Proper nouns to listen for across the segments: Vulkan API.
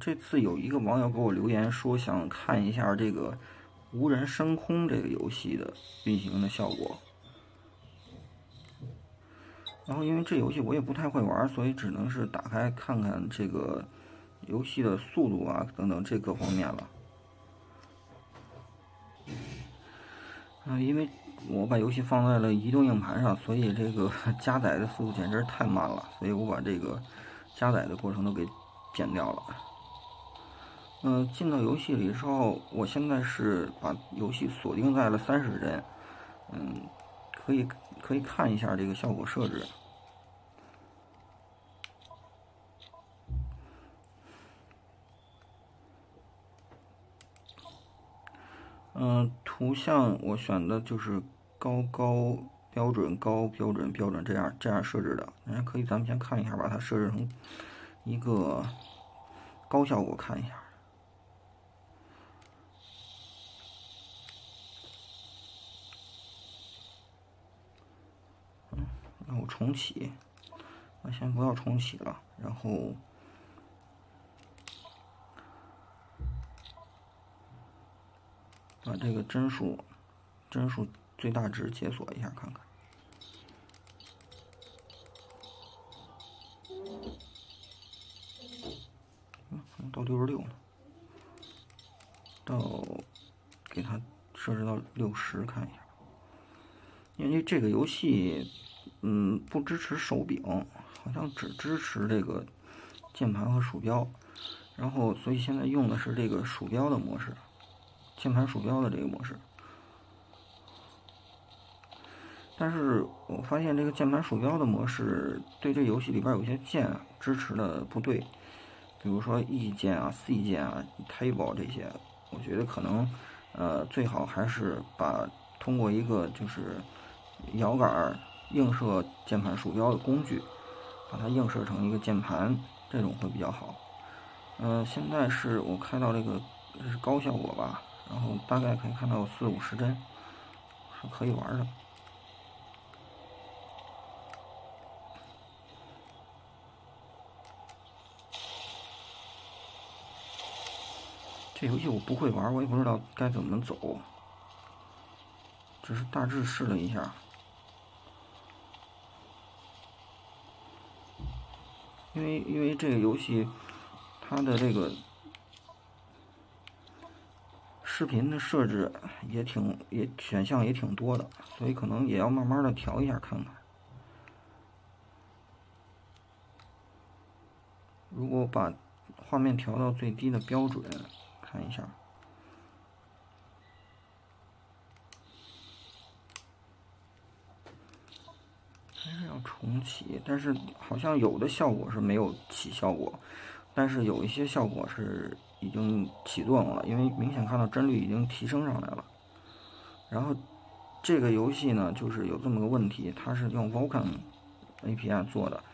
这次有一个网友给我留言说想看一下这个无人升空这个游戏的运行的效果。然后因为这游戏我也不太会玩，所以只能是打开看看这个游戏的速度啊等等这各方面了。因为我把游戏放在了移动硬盘上，所以这个加载的速度简直太慢了，所以我把这个加载的过程都给剪掉了。进到游戏里之后，我现在是把游戏锁定在了30帧，可以看一下这个效果设置。图像我选的就是高标准高标准这样设置的，可以咱们先看一下，把它设置成一个高效果看一下。让我重启，先不要重启了，然后。把这个帧数最大值解锁一下看看。到66了，给它设置到60看一下。因为这个游戏不支持手柄，好像只支持这个键盘和鼠标，然后所以现在用的是这个鼠标的模式。键盘鼠标的这个模式，但是我发现这个键盘鼠标的模式对这游戏里边有些键支持的不对，比如说 E 键啊、C 键啊、Table 这些，我觉得可能最好还是通过一个就是摇杆映射键盘鼠标的工具，把它映射成一个键盘，这种会比较好。现在是我开到这个。这是高效果吧，然后大概可以看到40-50帧，是可以玩的。这游戏我不会玩，我也不知道该怎么走，只是大致试了一下。因为这个游戏它的这个。视频的设置选项也挺多的，所以可能也要慢慢的调一下看看。如果把画面调到最低的标准，看一下。还是要重启，但是好像有的效果是没有起效果，但是有一些效果是。已经起作用了，因为明显看到帧率已经提升上来了。然后这个游戏呢，就是有这么个问题，它是用 Vulkan API 做的，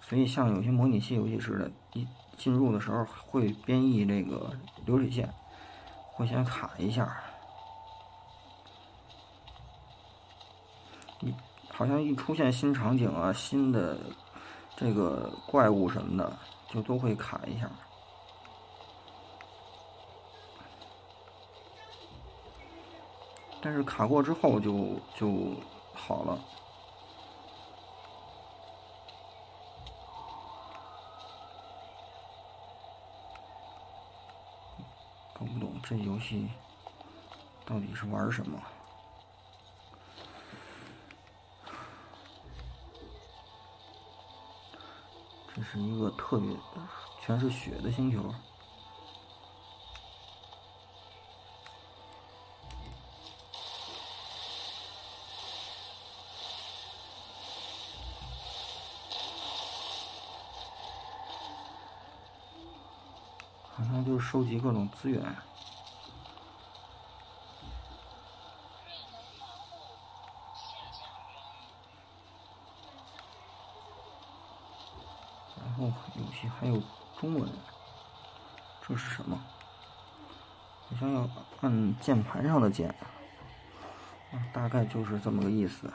所以像有些模拟器游戏似的，一进入的时候会编译这个流水线，会先卡一下，好像一出现新场景啊、新的这个怪物什么的，就都会卡一下。但是卡过之后就好了。搞不懂这游戏到底是玩什么。这是一个特别全是血的星球。收集各种资源，然后有些还有中文，这是什么？好像要按键盘上的键，大概就是这么个意思。